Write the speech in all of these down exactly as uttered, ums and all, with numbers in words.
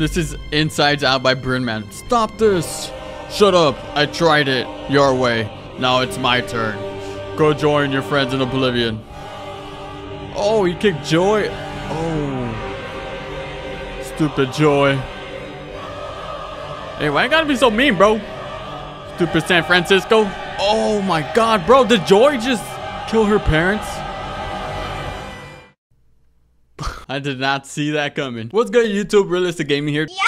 This is Inside Out by Brinman. Stop this! Shut up! I tried it your way. Now it's my turn. Go join your friends in Oblivion. Oh, he kicked Joy. Oh, stupid Joy. Hey, why you gotta be so mean, bro? Stupid San Francisco. Oh my God, bro! Did Joy just kill her parents? I did not see that coming. What's good, YouTube? Realistic Gaming here. Yeah!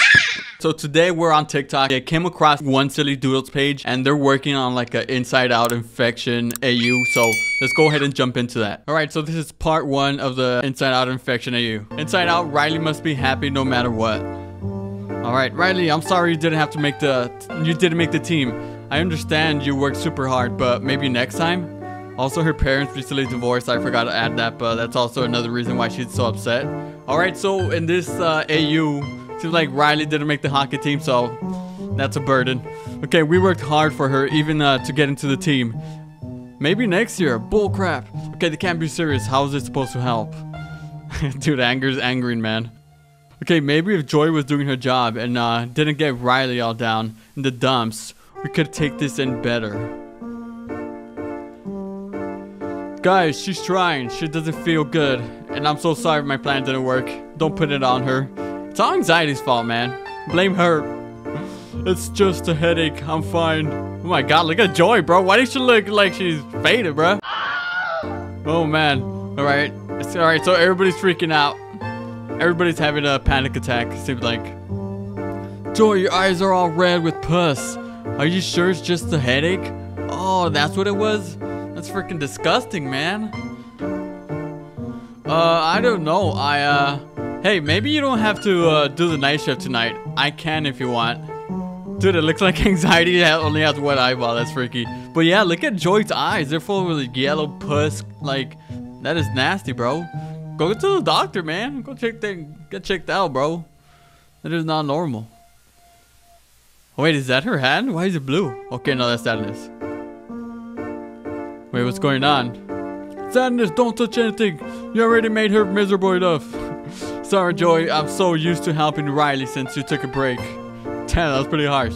So today we're on TikTok. I came across one Silly Doodles page and they're working on like an Inside Out infection A U. So let's go ahead and jump into that. All right, so this is part one of the Inside Out infection A U. Inside Out, Riley must be happy no matter what. All right, Riley, I'm sorry you didn't have to make the, you didn't make the team. I understand you worked super hard, but maybe next time? Also, her parents recently divorced. I forgot to add that, but that's also another reason why she's so upset. All right, so in this uh, A U, seems like Riley didn't make the hockey team, so that's a burden. Okay, we worked hard for her, even uh, to get into the team. Maybe next year. Bull crap. Okay, they can't be serious. How is it supposed to help? Dude, anger's angering, man. Okay, maybe if Joy was doing her job and uh, didn't get Riley all down in the dumps, we could take this in better. Guys, she's trying. She doesn't feel good. And I'm so sorry my plan didn't work. Don't put it on her. It's all anxiety's fault, man. Blame her. It's just a headache. I'm fine. Oh my God, look at Joy, bro. Why does she look like she's faded, bro? Oh, man. All right. It's all right. So everybody's freaking out. Everybody's having a panic attack, seems like. Joy, your eyes are all red with pus. Are you sure it's just a headache? Oh, that's what it was? That's freaking disgusting, man. Uh, I don't know. I, uh... Hey, maybe you don't have to uh, do the night shift tonight. I can if you want. Dude, it looks like anxiety only has one eyeball. That's freaky. But yeah, look at Joy's eyes. They're full of like, yellow pus. Like, that is nasty, bro. Go to the doctor, man. Go check that, get checked out, bro. That is not normal. Oh, wait, is that her hand? Why is it blue? Okay, no, that's sadness. Wait, what's going on? Sadness, don't touch anything. You already made her miserable enough. Sorry, Joy. I'm so used to helping Riley since you took a break. Damn, that was pretty harsh.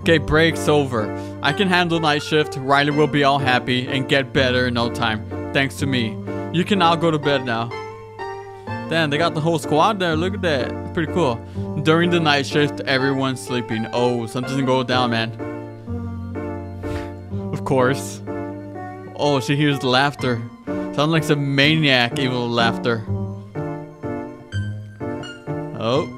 Okay, break's over. I can handle night shift. Riley will be all happy and get better in no time. Thanks to me. You can now go to bed now. Damn, they got the whole squad there. Look at that. Pretty cool. During the night shift, everyone's sleeping. Oh, something's going down, man. Of course. Oh, she hears laughter. Sounds like some maniac evil laughter. Oh.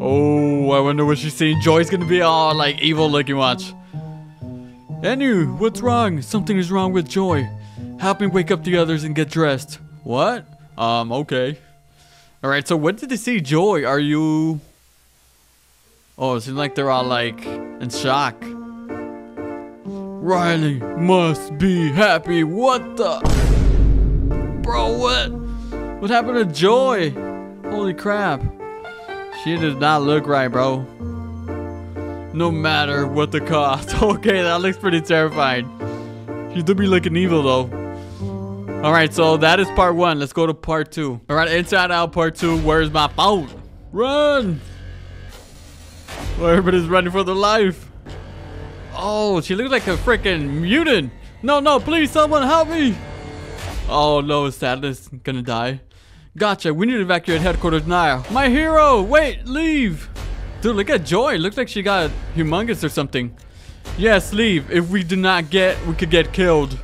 Oh, I wonder what she's seeing. Joy's gonna be all like evil looking, watch. Anu, what's wrong? Something is wrong with Joy. Help me wake up the others and get dressed. What? Um, okay. Alright, so what did they see? Joy, are you... Oh, it seems like they're all like in shock. Riley must be happy. What the? Bro, what? What happened to Joy? Holy crap. She does not look right, bro. No matter what the cost. Okay, that looks pretty terrifying. She do be looking evil, though. Alright, so that is part one. Let's go to part two. Alright, Inside Out part two. Where's my phone? Run! Well, everybody's running for their life. Oh, she looks like a freaking mutant. No, no, please, someone help me. Oh, no, Sadness gonna die. Gotcha, we need to evacuate headquarters now. My hero, wait, leave. Dude, look at Joy. Looks like she got humongous or something. Yes, leave. If we do not get, we could get killed.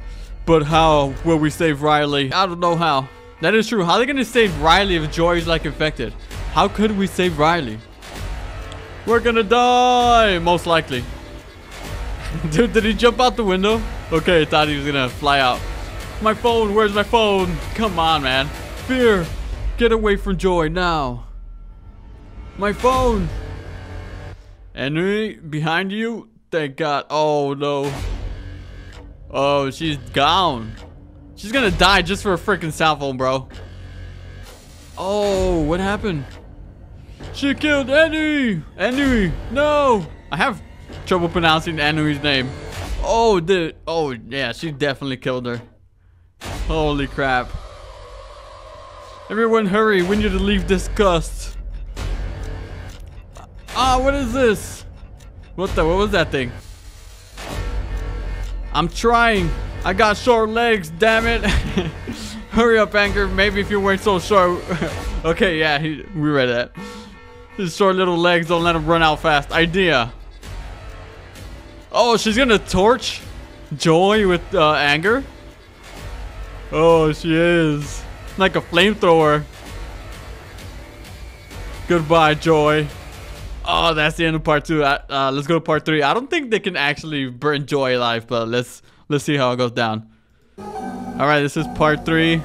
But how will we save Riley? I don't know how. That is true. How are they gonna save Riley if Joy's like infected? How could we save Riley? We're gonna die, most likely. Dude, did he jump out the window? Okay, I thought he was gonna fly out. My phone, where's my phone? Come on, man. Fear, get away from Joy now. My phone. Henry, behind you? Thank God. Oh, no. Oh, she's gone. She's gonna die just for a freaking cell phone, bro. Oh, what happened? She killed Henry. Henry, no. I have... trouble pronouncing Anui's name. Oh, dude. Oh, yeah. She definitely killed her. Holy crap. Everyone hurry, we need to leave this gust. Ah, what is this? What the, what was that thing? I'm trying. I got short legs, damn it. Hurry up, Anchor. Maybe if you weren't so short. Okay, yeah, he, we read that. His short little legs don't let him run out fast. Idea. Oh, she's gonna torch Joy with uh, anger. Oh, she is. Like a flamethrower. Goodbye, Joy. Oh, that's the end of part two. Uh, uh, let's go to part three. I don't think they can actually burn Joy alive, but let's let's see how it goes down. All right, this is part three.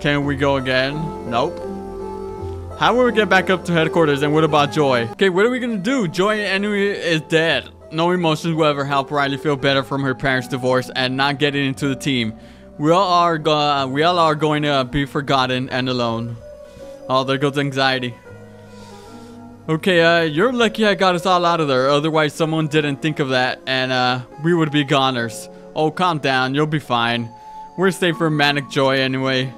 Can we go again? Nope. How will we get back up to headquarters, and what about Joy? Okay, what are we gonna do? Joy anyway is dead. No emotions will ever help Riley feel better from her parents' divorce and not getting into the team. We all are, go we all are going to be forgotten and alone. Oh, there goes anxiety. Okay, uh, you're lucky I got us all out of there. Otherwise, someone didn't think of that, and uh, we would be goners. Oh, calm down. You'll be fine. We're safe for manic Joy anyway.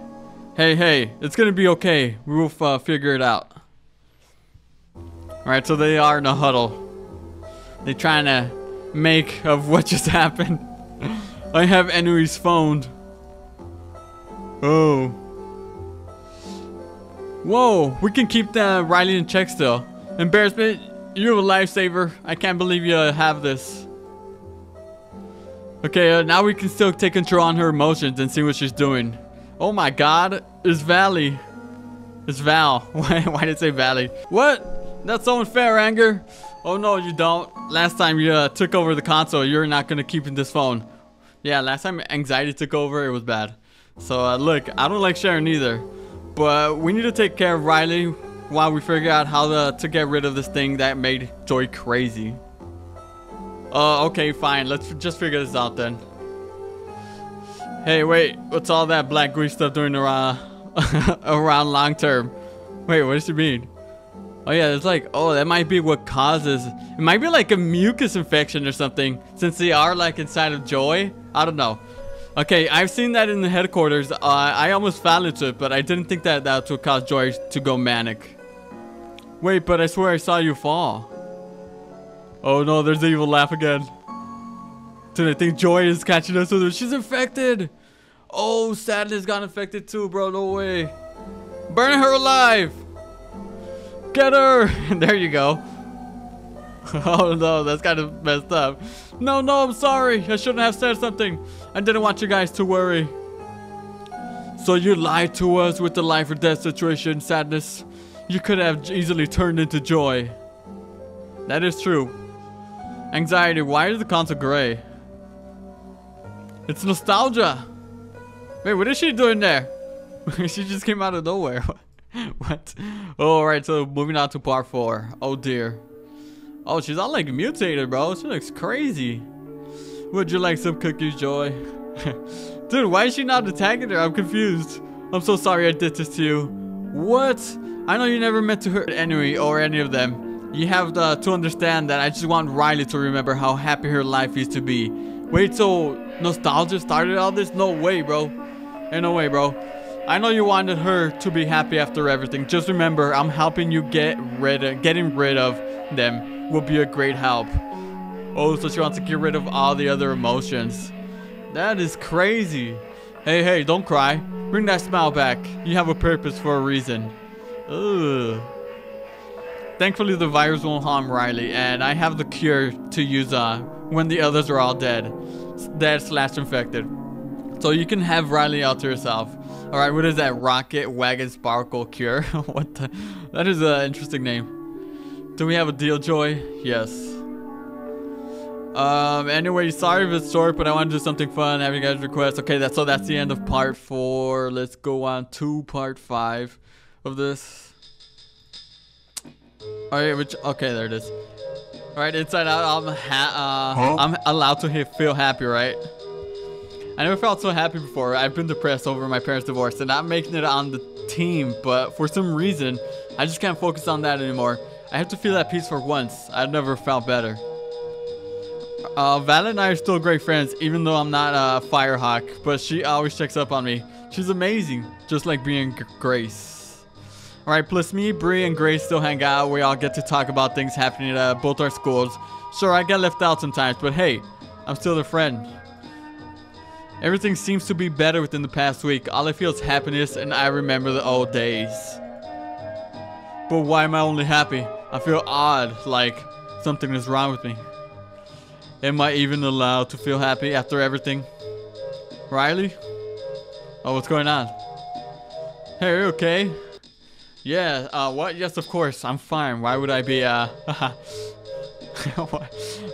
Hey, hey, it's gonna be okay. We will uh, figure it out. All right, so they are in a huddle. They're trying to make of what just happened. I have Enui's phone. Oh. Whoa, we can keep the Riley in check still. Embarrassment, you're a lifesaver. I can't believe you uh, have this. Okay, uh, now we can still take control on her emotions and see what she's doing. Oh my God, it's Valley. It's Val. Why, why did it say Valley? What? That's so unfair, Anger. Oh no, you don't. Last time you uh, took over the console, you're not gonna keep in this phone. Yeah, last time anxiety took over, it was bad. So uh, look, I don't like sharing either. But we need to take care of Riley while we figure out how to, to get rid of this thing that made Joy crazy. Uh, okay, fine. Let's just figure this out then. Hey, wait. What's all that black gooey stuff doing around, around long term? Wait, what does she mean? Oh yeah, it's like, oh, that might be what causes. It might be like a mucus infection or something, since they are like inside of Joy. I don't know. Okay, I've seen that in the headquarters. Uh, I almost fell into it, but I didn't think that that would cause Joy to go manic. Wait, but I swear I saw you fall. Oh no, there's the evil laugh again. Dude, I think Joy is catching us with her. She's infected. Oh, Sadness got infected too, bro. No way. Burn her alive. Get her. There you go. Oh no, that's kind of messed up. No, no, I'm sorry. I shouldn't have said something. I didn't want you guys to worry. So you lied to us with the life or death situation, Sadness. You could have easily turned into Joy. That is true. Anxiety, why is the console gray? It's nostalgia. Wait, what is she doing there? She just came out of nowhere. What? Oh, all right, so moving on to part four. Oh dear. Oh, she's all like mutated, bro. She looks crazy. Would you like some cookies, Joy? Dude, why is she not attacking her? I'm confused. I'm so sorry I did this to you. What? I know you never meant to hurt Enui or any of them. You have the, to understand that I just want Riley to remember how happy her life used to be. Wait, so nostalgia started all this? No way, bro. Ain't no way, bro. I know you wanted her to be happy after everything. Just remember, I'm helping you get rid of, getting rid of them will be a great help. Oh, so she wants to get rid of all the other emotions. That is crazy. Hey, hey, don't cry. Bring that smile back. You have a purpose for a reason. Ugh. Thankfully, the virus won't harm Riley, and I have the cure to use uh, when the others are all dead. Dead slash infected. So you can have Riley all to yourself. Alright, what is that? Rocket Wagon Sparkle Cure? What the? That is an interesting name. Do we have a deal, Joy? Yes. Um. Anyway, sorry if it's short, but I want to do something fun. Have you guys request? Okay, that's, so that's the end of part four. Let's go on to part five of this. Alright, which, okay, there it is. Alright, Inside Out, I'm ha uh, huh? I'm allowed to he feel happy, right? I never felt so happy before. I've been depressed over my parents' divorce and not making it on the team, but for some reason, I just can't focus on that anymore. I have to feel at peace for once. I've never felt better. Uh, Val and I are still great friends, even though I'm not a uh, Firehawk, but she always checks up on me. She's amazing, just like Bree and Grace. All right, plus me, Bree and Grace still hang out. We all get to talk about things happening at both our schools. Sure, I get left out sometimes, but hey, I'm still their friend. Everything seems to be better within the past week. All I feel is happiness, and I remember the old days. But why am I only happy? I feel odd, like something is wrong with me. Am I even allowed to feel happy after everything? Riley? Oh, what's going on? Hey, are you okay? Yeah, uh, what? Yes, of course. I'm fine. Why would I be, uh...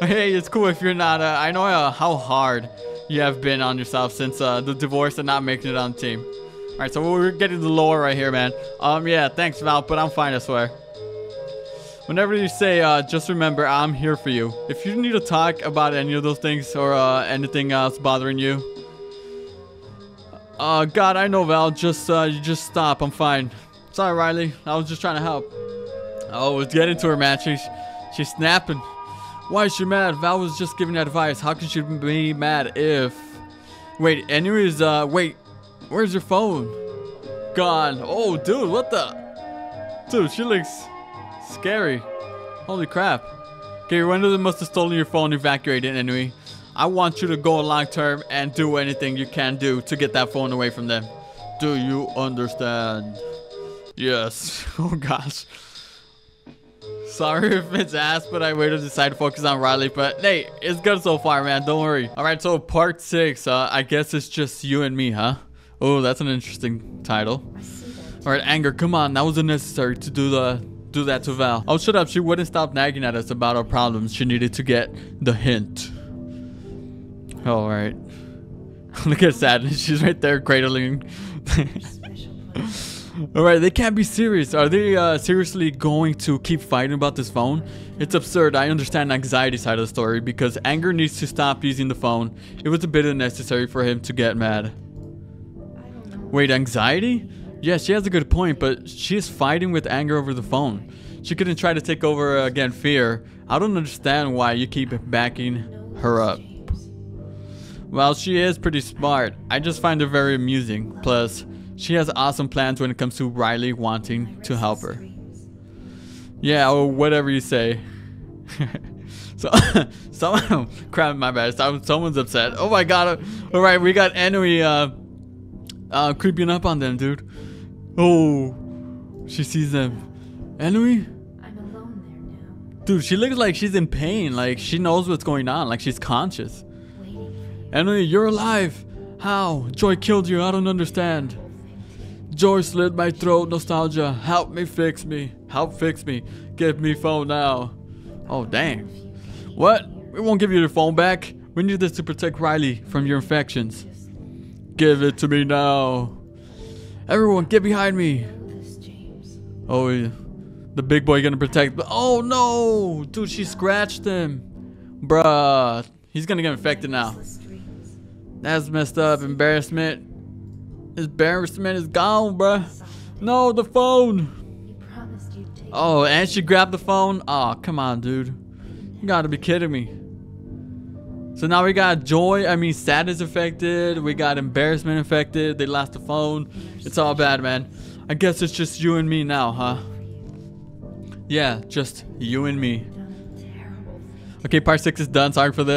Hey, it's cool if you're not, uh... I know uh, how hard you have been on yourself since uh, the divorce and not making it on the team. Alright, so we're getting the lore right here, man. Um, yeah, thanks, Val, but I'm fine, I swear. Whenever you say, uh, just remember, I'm here for you. If you need to talk about any of those things or uh, anything else bothering you. Uh, God, I know, Val. Just, uh, you just stop. I'm fine. Sorry, Riley. I was just trying to help. Oh, let's get into her, man. She's, she's snapping. Why is she mad? Val was just giving advice. How could she be mad if... Wait, anyways, uh, wait. Where's your phone? Gone. Oh, dude, what the... Dude, she looks... scary. Holy crap. Okay, one of them must have stolen your phone and evacuated it anyway. I want you to go long term and do anything you can do to get that phone away from them. Do you understand? Yes. Oh gosh. Sorry if it's ass, but I waited to decide to focus on Riley. But hey, it's good so far, man. Don't worry. Alright, so part six. Uh, I guess it's just you and me, huh? Oh, that's an interesting title. Alright, anger. Come on. That was unnecessary to do the... do that to Val. Oh, shut up. She wouldn't stop nagging at us about our problems. She needed to get the hint. All right. Look at sadness. She's right there cradling. All right. They can't be serious. Are they uh, seriously going to keep fighting about this phone? It's absurd. I understand the anxiety side of the story because anger needs to stop using the phone. It was a bit unnecessary for him to get mad. Wait, anxiety? Yeah, she has a good point, but she is fighting with anger over the phone. She couldn't try to take over uh, again fear. I don't understand why you keep backing her up. Well, she is pretty smart. I just find her very amusing. Plus, she has awesome plans when it comes to Riley wanting to help her. Yeah, or whatever you say. So, someone, crap, my bad. Someone's upset. Oh my god. All right, we got Enui uh, uh, creeping up on them, dude. Oh, she sees them. Enui? I'm alone there now. Dude, she looks like she's in pain. Like, she knows what's going on. Like, she's conscious. Enui, you're alive. How? Joy killed you. I don't understand. Joy slit my throat. Nostalgia. Help me fix me. Help fix me. Give me phone now. Oh, dang. What? We won't give you your phone back. We need this to protect Riley from your infections. Give it to me now. Everyone, get behind me. Oh, yeah. The big boy gonna protect. Oh, no. Dude, she scratched him. Bruh. He's gonna get infected now. That's messed up. Embarrassment. Embarrassment is gone, bruh. No, the phone. Oh, and she grabbed the phone. Oh, come on, dude. You gotta be kidding me. So now we got joy, I mean sadness affected, we got embarrassment affected, they lost the phone. It's all bad, man. I guess it's just you and me now, huh? Yeah, just you and me. Okay, part six is done. Sorry for the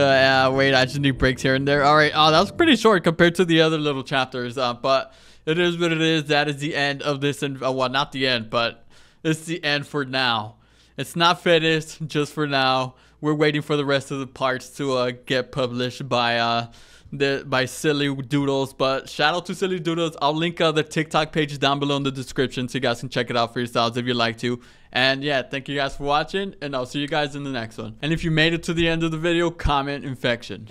uh, wait, I just need breaks here and there. Alright, oh, that was pretty short compared to the other little chapters, uh, but it is what it is. That is the end of this, and uh, well, not the end, but it's the end for now. It's not finished, just for now. We're waiting for the rest of the parts to uh, get published by uh, the by Silly Doodles. But shout out to Silly Doodles. I'll link uh, the TikTok page down below in the description so you guys can check it out for yourselves if you'd like to. And yeah, thank you guys for watching, and I'll see you guys in the next one. And if you made it to the end of the video, comment infection.